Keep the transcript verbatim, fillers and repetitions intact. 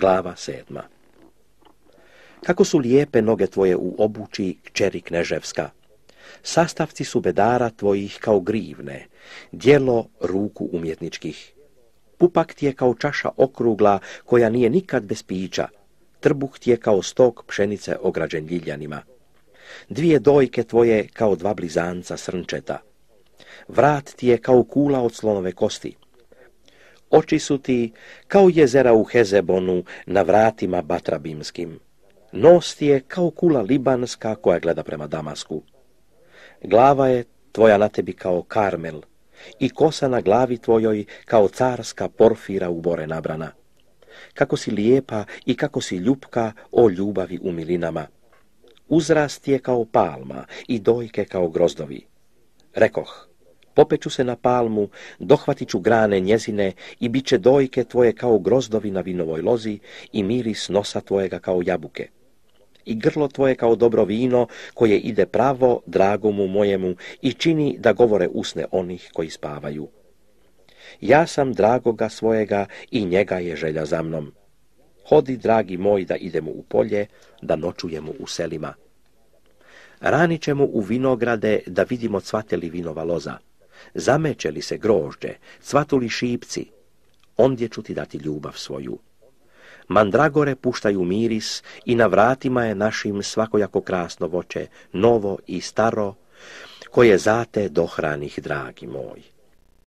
glava sedma. Kako su lijepe noge tvoje u obući, kćeri kneževska. Sastavci su bedara tvojih kao grivne, djelo ruku umjetničkih. Pupak ti je kao čaša okrugla, koja nije nikad bez pića. Trbuh ti je kao stok pšenice ograđen ljiljanima. Dvije dojke tvoje kao dva blizanca srnčeta. Vrat ti je kao kula od slonove kosti. Oči su ti kao jezera u Hezebonu na vratima batrabimskim. Nos ti je kao kula libanska koja gleda prema Damasku. Glava je tvoja na tebi kao Karmel i kosa na glavi tvojoj kao carska porfira u bore nabrana. Kako si lijepa i kako si ljupka, o ljubavi u milinama. Uzrast je kao palma i dojke kao grozdovi. Rekoh, popeću se na palmu, dohvatit ću grane njezine i bit će dojke tvoje kao grozdovi na vinovoj lozi i miris nosa tvojega kao jabuke. I grlo tvoje kao dobro vino koje ide pravo dragomu mojemu i čini da govore usne onih koji spavaju. Ja sam dragoga svojega i njega je želja za mnom. Hodi, dragi moj, da idemo u polje, da noćujemo u selima. Ranit ćemo u vinograde da vidimo cvate li vinova loza. Zameće li se grožđe, cvatu li šipci, ondje ću ti dati ljubav svoju. Mandragore puštaju miris i na vratima je našim svakojako krasno voće, novo i staro, koje zate dohranih, dragi moj.